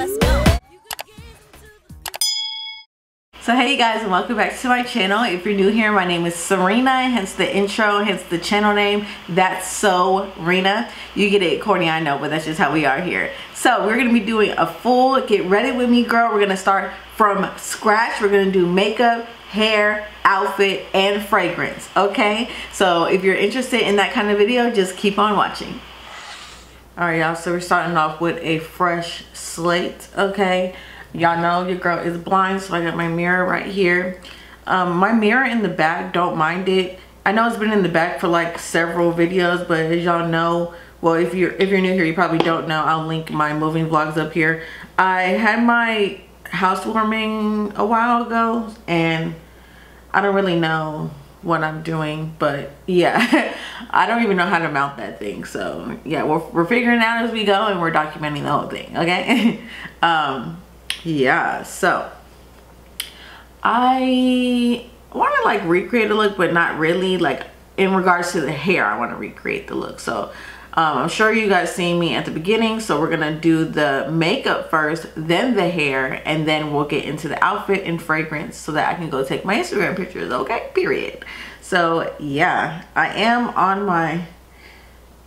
Let's go. So hey guys, and welcome back to my channel. If you're new here, my name is Serena, hence the intro, hence the channel name, That's So Renna. You get it, corny, I know, but that's just how we are here. So we're gonna be doing a full get ready with me, girl. We're gonna start from scratch. We're gonna do makeup, hair, outfit, and fragrance, okay? So if you're interested in that kind of video, just keep on watching. All right, y'all, so we're starting off with a fresh slate, okay? Y'all know your girl is blind, so I got my mirror right here. My mirror in the back, don't mind it. I know it's been in the back for like several videos, but as y'all know, well, if you're new here, you probably don't know. I'll link my moving vlogs up here. I had my housewarming a while ago, and I don't really know what I'm doing, but yeah, I don't even know how to mount that thing. So yeah, we're figuring it out as we go, and we're documenting the whole thing, okay? Yeah, so I want to like recreate the look, but not really. Like in regards to the hair, I want to recreate the look. So I'm sure you guys seen me at the beginning, so we're gonna do the makeup first, then the hair, and then we'll get into the outfit and fragrance so that I can go take my Instagram pictures, okay? Period. So yeah, I am on my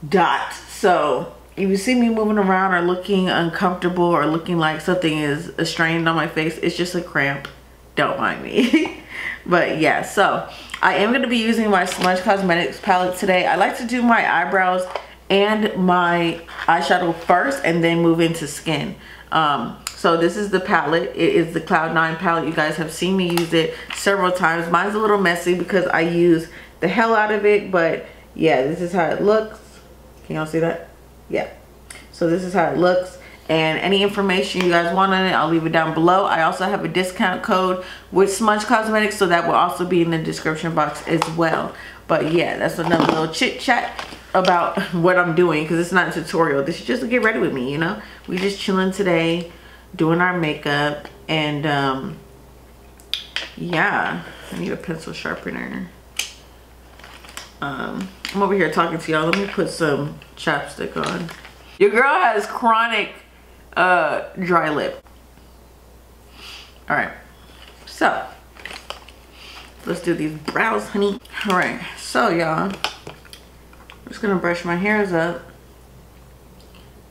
dot, so if you see me moving around or looking uncomfortable or looking like something is strained on my face, it's just a cramp, don't mind me. But yeah, so I am going to be using my Smudge Cosmetics palette today. I like to do my eyebrows and my eyeshadow first and then move into skin. So this is the palette. It is the Cloud Nine palette. You guys have seen me use it several times. Mine's a little messy because I use the hell out of it, but yeah, this is how it looks. Can y'all see that? Yeah, so this is how it looks, and any information you guys want on it, I'll leave it down below. I also have a discount code with Smudge Cosmetics, so that will also be in the description box as well. But yeah, that's another little chit chat about what I'm doing, because it's not a tutorial. This is just to get ready with me, you know. We just chilling today, doing our makeup, and yeah, I need a pencil sharpener. I'm over here talking to y'all. Let me put some chapstick on. Your girl has chronic dry lip. All right, so let's do these brows, honey. All right, so y'all, I'm just gonna brush my hairs up.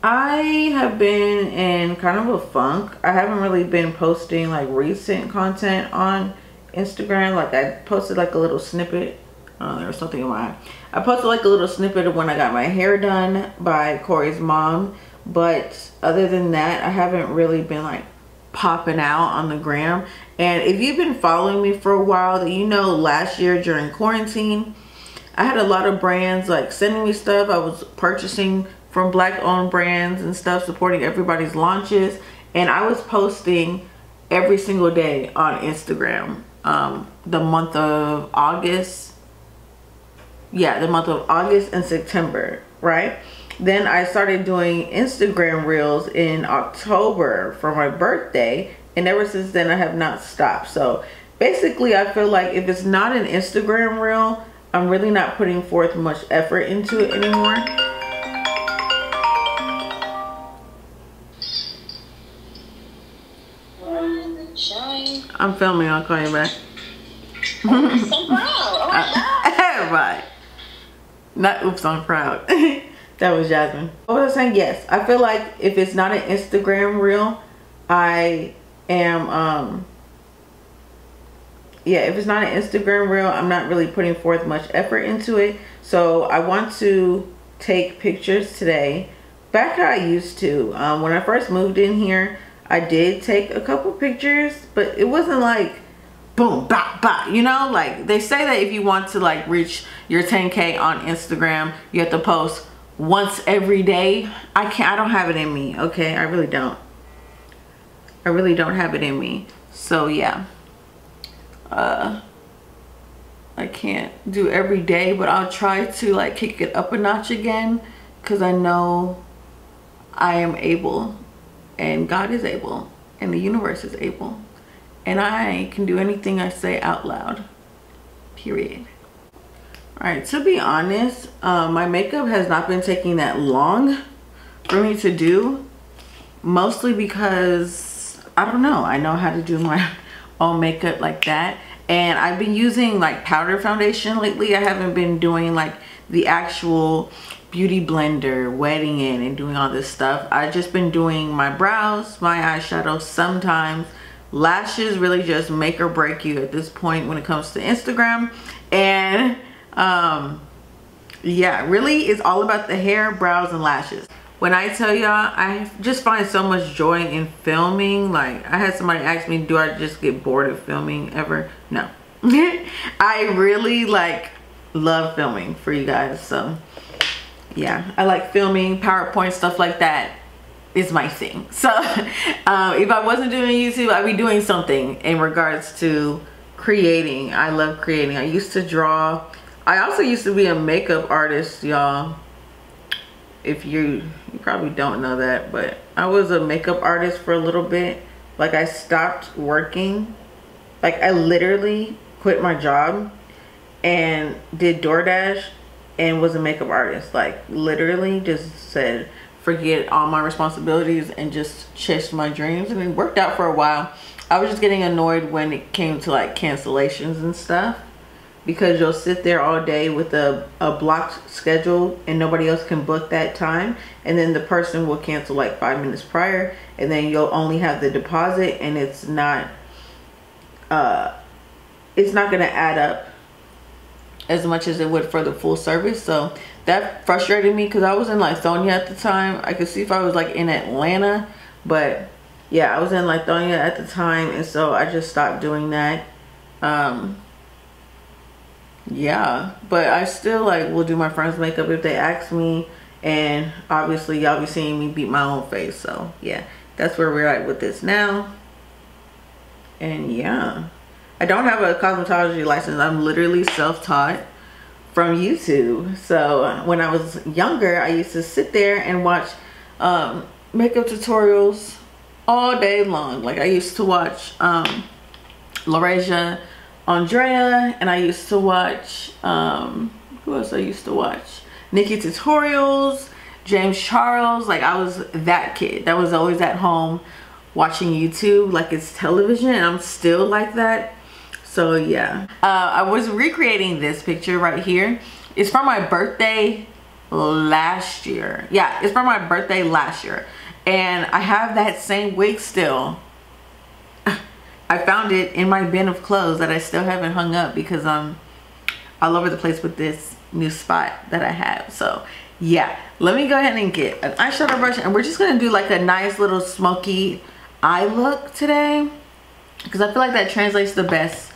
I have been in kind of a funk. I haven't really been posting like recent content on Instagram. Like I posted like a little snippet. There was something in my eye. I posted like a little snippet of when I got my hair done by Corey's mom, but other than that, I haven't really been like popping out on the gram. And if you've been following me for a while, you know last year during quarantine, I had a lot of brands like sending me stuff. I was purchasing from Black-owned brands and stuff, supporting everybody's launches, and I was posting every single day on Instagram. The month of August. Yeah, the month of August and September, right? Then I started doing Instagram reels in October for my birthday, and ever since then I have not stopped. So basically I feel like if it's not an Instagram reel, I'm really not putting forth much effort into it anymore. I'm filming, I'll call you back. Right. Not oops, I'm proud. That was Jasmine. What was I saying? Yes, I feel like if it's not an Instagram reel, I am yeah, if it's not an Instagram reel, I'm not really putting forth much effort into it. So I want to take pictures today back how I used to. When I first moved in here, I did take a couple pictures, but it wasn't like boom, bop, bop, you know? Like they say that if you want to like reach your 10K on Instagram, you have to post once every day. I don't have it in me, okay? I really don't. I really don't have it in me. So yeah, I can't do every day, but I'll try to like kick it up a notch again, because I know I am able, and God is able, and the universe is able. And I can do anything I say out loud, period. All right, to be honest, my makeup has not been taking that long for me to do. mostly because I don't know, I know how to do my own makeup like that. And I've been using like powder foundation lately. I haven't been doing like the actual beauty blender, wetting it and doing all this stuff. I've just been doing my brows, my eyeshadow sometimes. Lashes really just make or break you at this point when it comes to Instagram. And yeah, really it's all about the hair, brows, and lashes. When I tell y'all, I just find so much joy in filming. Like, I had somebody ask me, do I just get bored of filming ever? No. I really like love filming for you guys. So yeah, I like filming, PowerPoint, stuff like that is my thing. So if I wasn't doing YouTube, I'd be doing something in regards to creating. I love creating. I used to draw. I also used to be a makeup artist, y'all. If you probably don't know that, but I was a makeup artist for a little bit. Like, I stopped working. Like, I literally quit my job and did DoorDash and was a makeup artist. Like, literally just said forget all my responsibilities and just chased my dreams, and it worked out for a while. I was just getting annoyed when it came to like cancellations and stuff, because you'll sit there all day with a blocked schedule and nobody else can book that time, and then the person will cancel like 5 minutes prior, and then you'll only have the deposit, and it's not gonna add up as much as it would for the full service. So that frustrated me, because I was in Lithonia at the time. I could see if I was like in Atlanta, but yeah, I was in Lithonia at the time, and so I just stopped doing that. Yeah, but I still like will do my friends' makeup if they ask me, and obviously y'all be seeing me beat my own face. So yeah, that's where we're at with this now. And yeah, I don't have a cosmetology license. I'm literally self-taught from YouTube. So when I was younger, I used to sit there and watch makeup tutorials all day long. Like, I used to watch Laresia, Andrea, and I used to watch who else I used to watch? Nikki Tutorials, James Charles. Like, I was that kid that was always at home watching YouTube like it's television, and I'm still like that. So yeah, I was recreating this picture right here. It's from my birthday last year. Yeah, it's from my birthday last year, and I have that same wig still. I found it in my bin of clothes that I still haven't hung up, because I'm all over the place with this new spot that I have. So yeah, let me go ahead and get an eyeshadow brush, and we're just gonna do like a nice little smoky eye look today, because I feel like that translates the best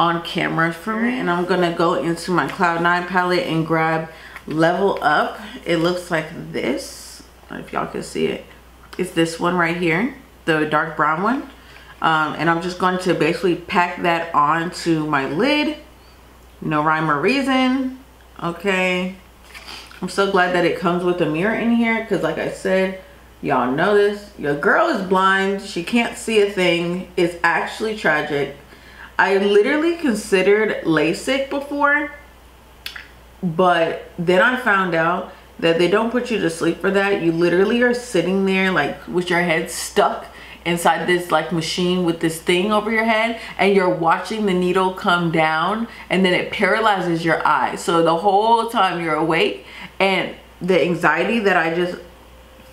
on camera for me. And I'm gonna go into my Cloud Nine palette and grab Level Up. It looks like this. I don't know if y'all can see it. It's this one right here, the dark brown one. And I'm just going to basically pack that onto my lid. No rhyme or reason. Okay. I'm so glad that it comes with a mirror in here, because like I said, y'all know this. Your girl is blind. She can't see a thing. It's actually tragic. I literally considered LASIK before, but then I found out that they don't put you to sleep for that. You literally are sitting there like with your head stuck inside this like machine with this thing over your head, and you're watching the needle come down, and then it paralyzes your eye. So the whole time you're awake, and the anxiety that I just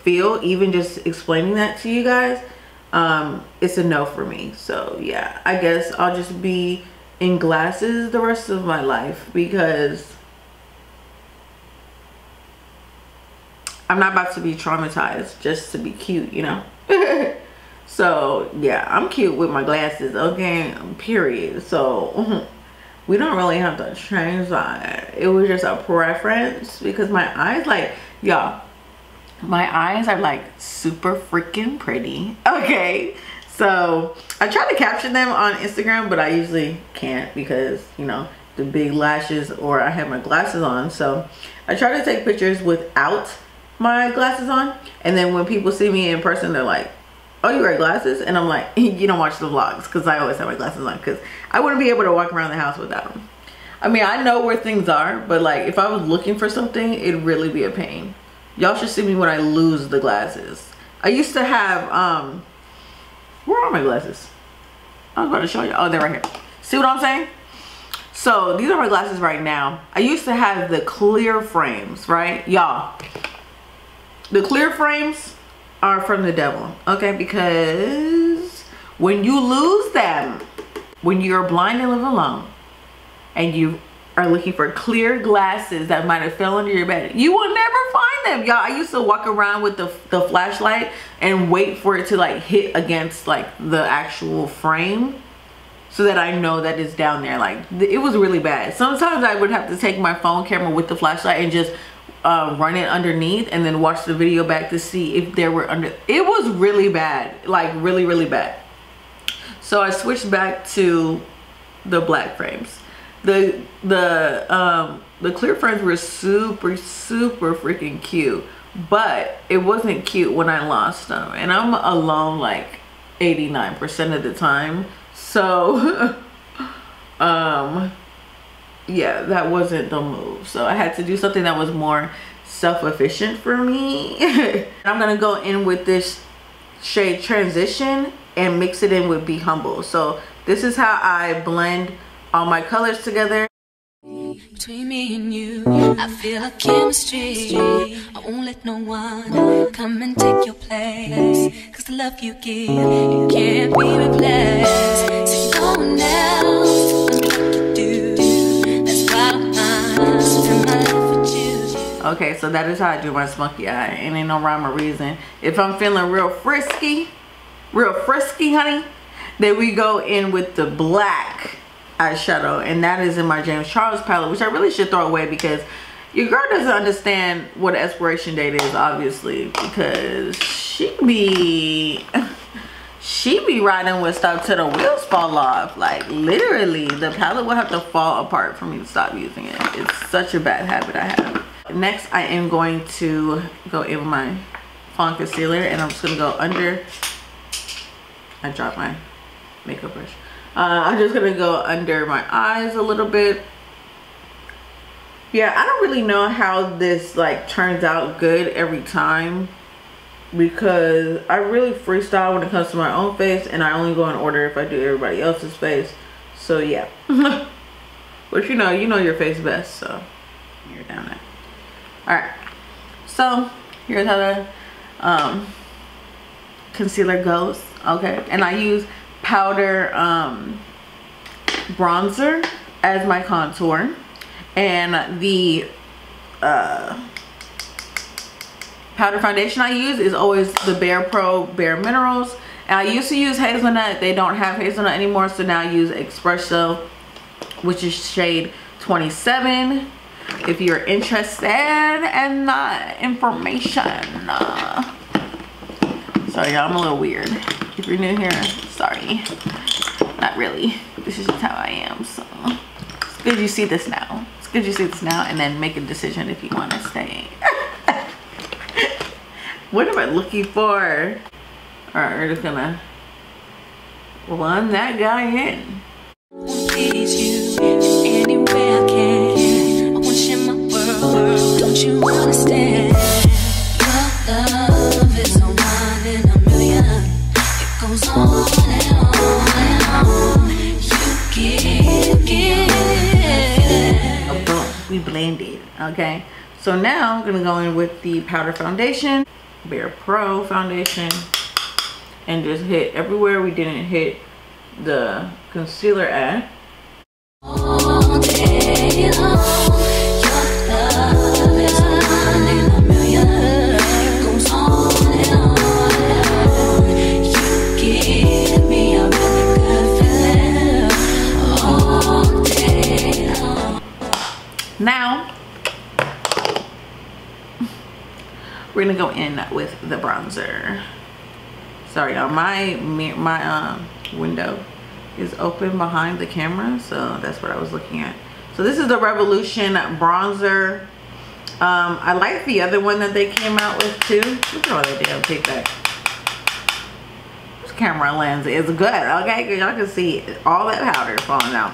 feel even just explaining that to you guys, it's a no for me. So yeah, I guess I'll just be in glasses the rest of my life, because I'm not about to be traumatized just to be cute, you know? So yeah, I'm cute with my glasses, okay, period. So we don't really have to change that. It was just a preference, because my eyes, like, y'all, my eyes are like super freaking pretty, okay? So I try to capture them on Instagram, but I usually can't, because, you know, the big lashes, or I have my glasses on. So I try to take pictures without my glasses on, and then when people see me in person, they're like, oh, you wear glasses? And I'm like, you don't watch the vlogs, because I always have my glasses on, because I wouldn't be able to walk around the house without them. I mean, I know where things are, but like if I was looking for something, it'd really be a pain. Y'all should see me when I lose the glasses. I used to have, where are my glasses? I was about to show you. Oh, they're right here. See what I'm saying? So these are my glasses right now. I used to have the clear frames, right? Y'all, the clear frames are from the devil, okay? Because when you lose them, when you're blind and live alone, and you are looking for clear glasses that might have fell under your bed, you will never find them, y'all. I used to walk around with the flashlight and wait for it to like hit against like the actual frame so that I know that it's down there. Like it was really bad. Sometimes I would have to take my phone camera with the flashlight and just run it underneath and then watch the video back to see if there were under. It was really bad, like really, really bad. So I switched back to the black frames. The clear frames were super freaking cute, but it wasn't cute when I lost them, and I'm alone like 89% of the time, so yeah, that wasn't the move. So I had to do something that was more self-efficient for me. I'm gonna go in with this shade Transition and mix it in with Be Humble. So this is how I blend all my colors together. Between me and you, I feel a chemistry. I won't let no one come and take your place, cause the love you give, you can't be replaced. So no one else can do. That's why I'm spend my life with you. Okay, so that is how I do my spunky eye, and ain't no rhyme or reason. If I'm feeling real frisky, honey, then we go in with the black eyeshadow, and that is in my James Charles palette, which I really should throw away because your girl doesn't understand what an expiration date is, obviously, because she be riding with stuff till the wheels fall off. Like literally the palette will have to fall apart for me to stop using it. It's such a bad habit I have. Next I am going to go in with my fawn concealer, and I'm just gonna go under. I dropped my makeup brush. I'm just gonna go under my eyes a little bit. Yeah, I don't really know how this like turns out good every time, because I really freestyle when it comes to my own face, and I only go in order if I do everybody else's face. So yeah. But you know your face best, so you're down there. Alright, so here's how the concealer goes, okay? And I use powder bronzer as my contour, and the powder foundation I use is always the BarePro Bare Minerals. And I used to use hazelnut. They don't have hazelnut anymore, so now I use Espresso, which is shade 27. If you're interested in the information. Sorry y'all, I'm a little weird. If you're new here, sorry. Not really. This is just how I am, so. It's good you see this now. It's good you see this now, and then make a decision if you want to stay. What am I looking for? Alright, we're just gonna blend that guy in. Don't you understand? We blended, okay? So now I'm gonna go in with the powder foundation, BarePro foundation, and just hit everywhere we didn't hit the concealer at. All day long. Now, we're gonna go in with the bronzer. Sorry y'all, my window is open behind the camera, so that's what I was looking at. So this is the Revolution bronzer. I like the other one that they came out with too. Look at all that damn kickback. This camera lens is good, okay? Cause y'all can see all that powder falling out.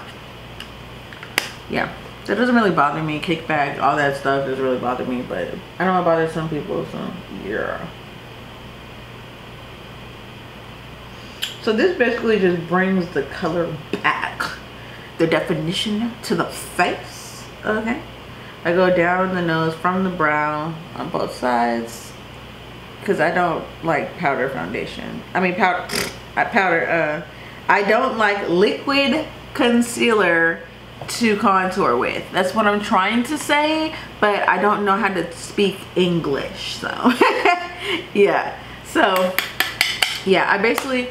Yeah. That doesn't really bother me. Kickback, all that stuff doesn't really bother me, but I don't know about some people, so yeah. So this basically just brings the color back, the definition to the face. Okay, I go down the nose from the brow on both sides because I don't like powder foundation. I mean I don't like liquid concealer to contour with. That's what I'm trying to say, but I don't know how to speak English, so yeah. So yeah, I basically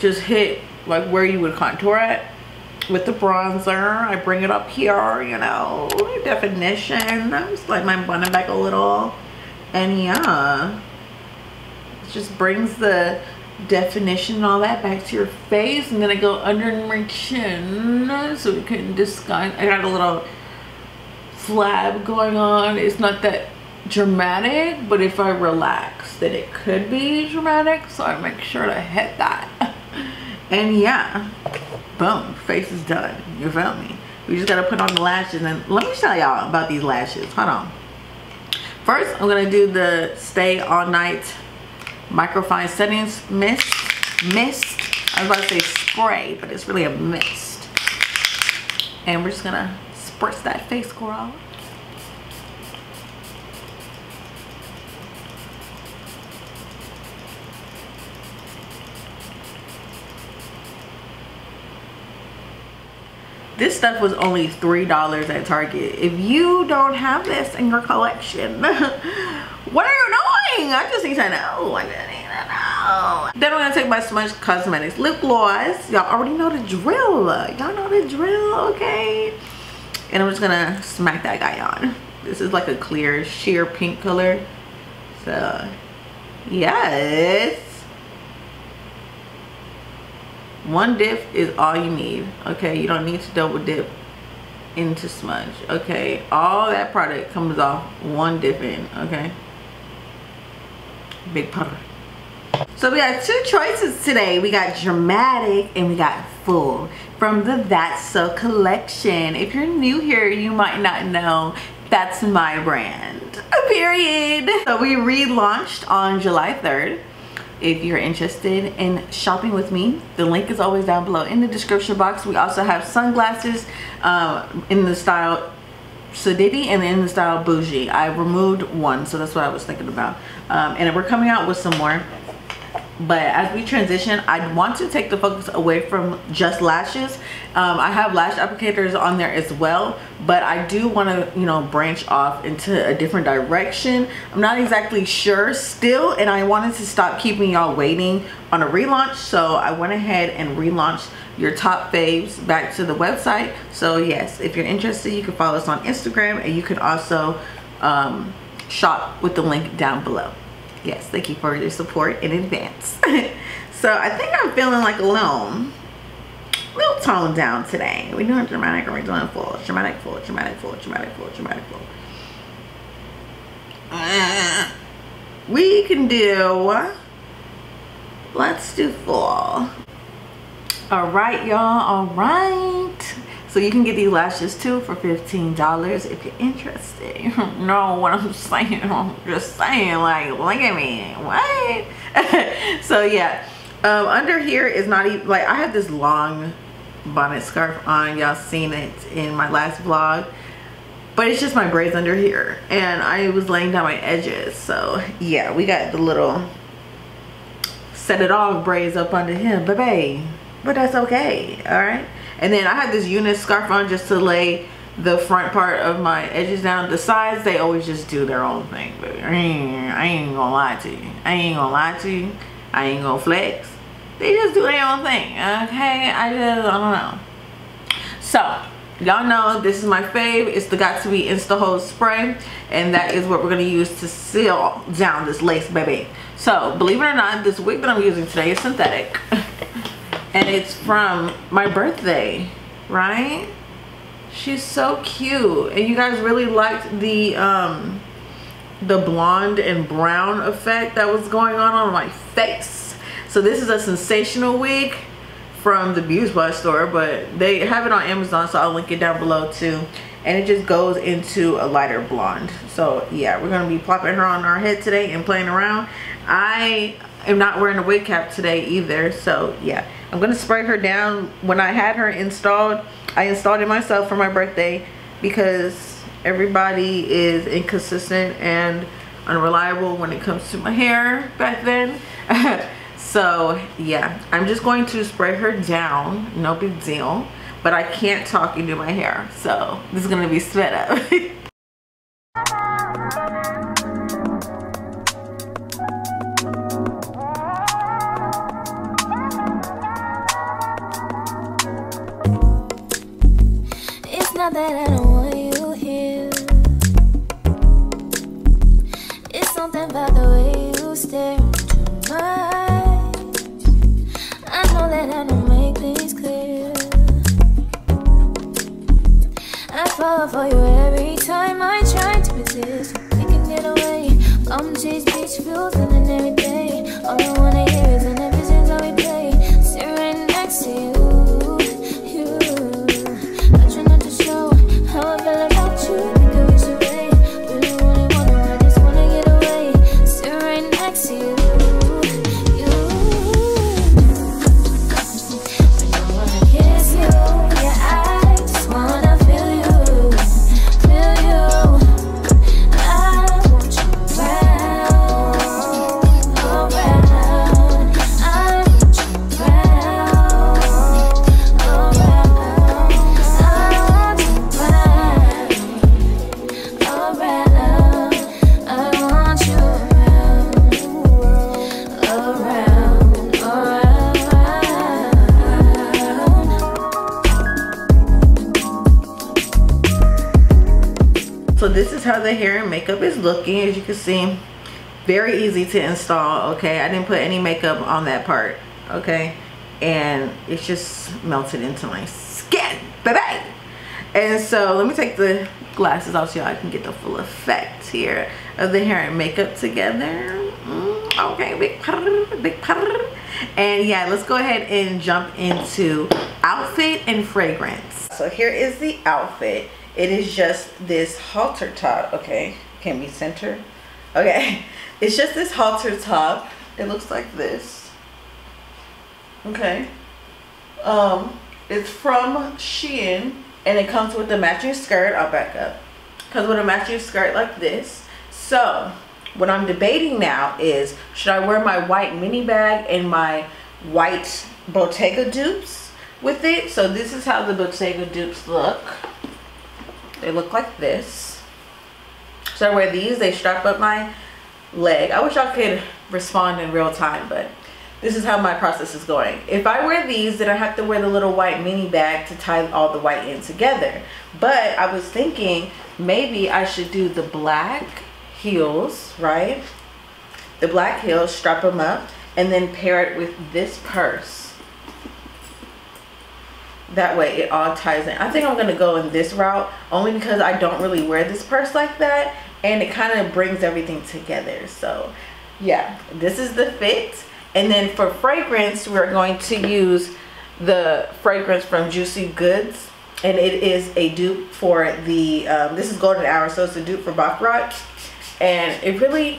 just hit like where you would contour it with the bronzer. I bring it up here, you know, definition. I just like my bun back a little, and yeah, it just brings the definition and all that back to your face. I'm gonna go under my chin so we can disguise. I got a little flab going on. It's not that dramatic, but if I relax, then it could be dramatic, so I make sure to hit that. And yeah, boom, face is done. You feel me? We just gotta put on the lashes. And let me tell y'all about these lashes. Hold on. First, I'm gonna do the Stay All Night Microfine Settings mist. I was about to say spray, but it's really a mist. And we're just gonna spritz that face, girl. This stuff was only $3 at Target. If you don't have this in your collection, what are you doing? I just need to know. I just need to know. Then I'm gonna take my Smudge Cosmetics lip gloss. Y'all already know the drill. Y'all know the drill, okay? And I'm just gonna smack that guy on. This is like a clear, sheer pink color. So, yes. One dip is all you need, okay? You don't need to double dip into smudge, okay? All that product comes off one dip in, okay? Big powder. So we got two choices today. We got dramatic and we got full from the That's So collection. If you're new here, you might not know that's my brand, period. So we relaunched on July 3rd. If you're interested in shopping with me, the link is always down below in the description box. We also have sunglasses in the style sedity and in the style bougie. I removed one, so that's what I was thinking about. And we're coming out with some more. But as we transition, I want to take the focus away from just lashes. I have lash applicators on there as well, but I do want to, you know, branch off into a different direction. I'm not exactly sure still, and I wanted to stop keeping y'all waiting on a relaunch, so I went ahead and relaunched your top faves back to the website. So yes, if you're interested, you can follow us on Instagram, and you can also shop with the link down below. Yes, thank you for your support in advance. So I think I'm feeling like a little toned down today. We're doing dramatic or we're doing full. Dramatic, full, dramatic, full, dramatic, full, dramatic, full. We can do, let's do full. All right, y'all, all right. So you can get these lashes too for $15 if you're interested. You don't know what I'm saying. I'm just saying, like, look at me. What? So yeah, under here is not even, like, I have this long bonnet scarf on. Y'all seen it in my last vlog. But it's just my braids under here. And I was laying down my edges. So yeah, we got the little set it off braids up under him, baby. But that's okay, all right? And then I have this unit scarf on just to lay the front part of my edges down. The sides, they always just do their own thing, baby. I ain't gonna lie to you. I ain't gonna lie to you. I ain't gonna flex. They just do their own thing, okay? I don't know. So, y'all know this is my fave. It's the Got2b Insta-Hold spray. And that is what we're gonna use to seal down this lace, baby. So, believe it or not, this wig that I'm using today is synthetic. And it's from my birthday, right? She's so cute. And you guys really liked the blonde and brown effect that was going on my face. So this is a Sensationnel wig from the Beauty Buy store, but they have it on Amazon, so I'll link it down below too. And it just goes into a lighter blonde. So yeah, we're gonna be plopping her on our head today and playing around. I I'm not wearing a wig cap today either, so yeah. I'm going to spray her down. When I had her installed, I installed it myself for my birthday because everybody is inconsistent and unreliable when it comes to my hair back then. So yeah, I'm just going to spray her down, no big deal. But I can't talk into my hair, so this is going to be sped up. That I don't want you here. It's something about the way you stare into my eyes. I know that I don't make things clear. I fall for you every time I try to resist. We can get away. Palm trees, beach views, and then every day, all I wanna hear is in the visions that we play. Sitting right next to you. How the hair and makeup is looking. As you can see, very easy to install. Okay, I didn't put any makeup on that part. Okay, and it's just melted into my skin today. And so let me take the glasses off so y'all can get the full effect here of the hair and makeup together. Okay, big purr, big purr. And yeah, let's go ahead and jump into outfit and fragrance. So here is the outfit. It is just this halter top. Okay, can we center? Okay, it's just this halter top. It looks like this. Okay, it's from Shein and it comes with a matching skirt. I'll back up. Comes with a matching skirt like this. So what I'm debating now is, should I wear my white mini bag and my white Bottega dupes with it? So this is how the Bottega dupes look. They look like this. So I wear these. They strap up my leg. I wish I could respond in real time, but this is how my process is going. If I wear these, then I have to wear the little white mini bag to tie all the white in together. But I was thinking maybe I should do the black heels, right? The black heels, strap them up, and then pair it with this purse. That way it all ties in. I think I'm gonna go in this route only because I don't really wear this purse like that, and it kind of brings everything together. So yeah, this is the fit. And then for fragrance, we're going to use the fragrance from Juicy Goods, and it is a dupe for the this is Golden Hour, so it's a dupe for Bach Rot. And it really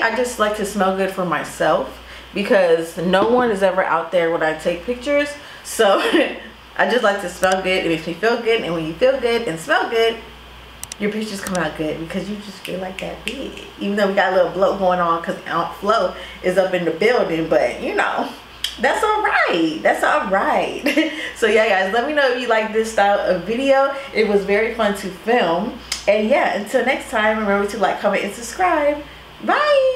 I just like to smell good for myself because no one is ever out there when I take pictures, so I just like to smell good. It makes me feel good, and when you feel good and smell good, your pictures come out good because you just feel like that big. Even though we got a little bloat going on because Aunt Flo is up in the building, but you know, that's all right. That's all right. So yeah, guys, let me know if you like this style of video. It was very fun to film. And yeah, until next time, remember to like, comment, and subscribe. Bye.